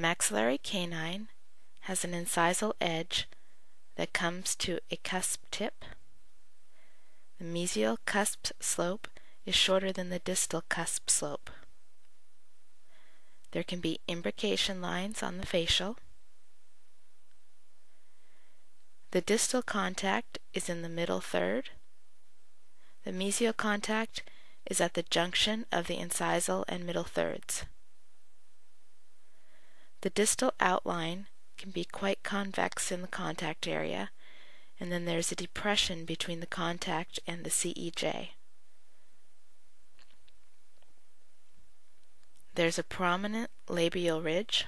maxillary canine has an incisal edge that comes to a cusp tip. The mesial cusp slope is shorter than the distal cusp slope. There can be imbrication lines on the facial. The distal contact is in the middle third. The mesial contact is at the junction of the incisal and middle thirds. The distal outline can be quite convex in the contact area, and then there's a depression between the contact and the CEJ. There's a prominent labial ridge.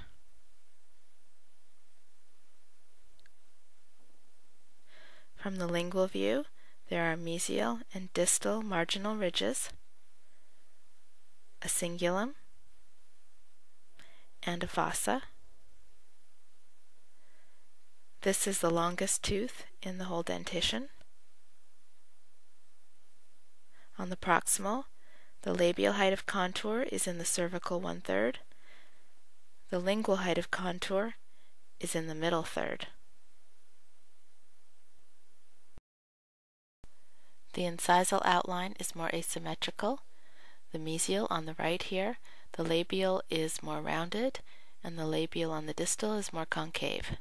From the lingual view, there are mesial and distal marginal ridges, a cingulum, and a fossa. This is the longest tooth in the whole dentition. On the proximal, the labial height of contour is in the cervical one-third. The lingual height of contour is in the middle third. The incisal outline is more asymmetrical. The mesial on the right here, the labial is more rounded, and the labial on the distal is more concave.